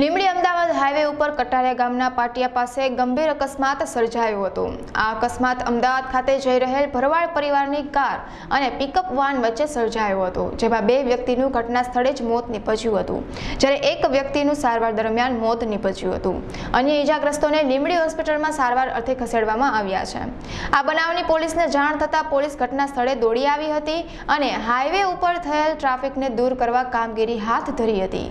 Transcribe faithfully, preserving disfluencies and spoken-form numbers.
Limbdi Ahmedabad highway ઉપર કટારિયા ગામના પાટિયા પાસે ગંભીર અકસ્માત સર્જાયો હતો। આ અકસ્માત અમદાવાદ ખાતે જઈ રહેલ ભરવાડ પરિવારની કાર અને પિકઅપ વાન વચ્ચે સર્જાયો હતો, જેમાં બે વ્યક્તિનું ઘટના સ્થળે જ મોત નિપજ્યું હતું, જ્યારે એક વ્યક્તિનું સારવાર દરમિયાન મોત નિપજ્યું હતું। અન્ય ઈજાગ્રસ્તોને લીંબડી હોસ્પિટલમાં સારવાર અર્થે ખસેડવામાં આવ્યા છે। આ બનાવની પોલીસને જાણ થતાં પોલીસ ઘટના સ્થળે દોડી આવી હતી અને હાઈવે ઉપર થયેલ ટ્રાફિકને દૂર કરવા કામગીરી હાથ ધરી હતી।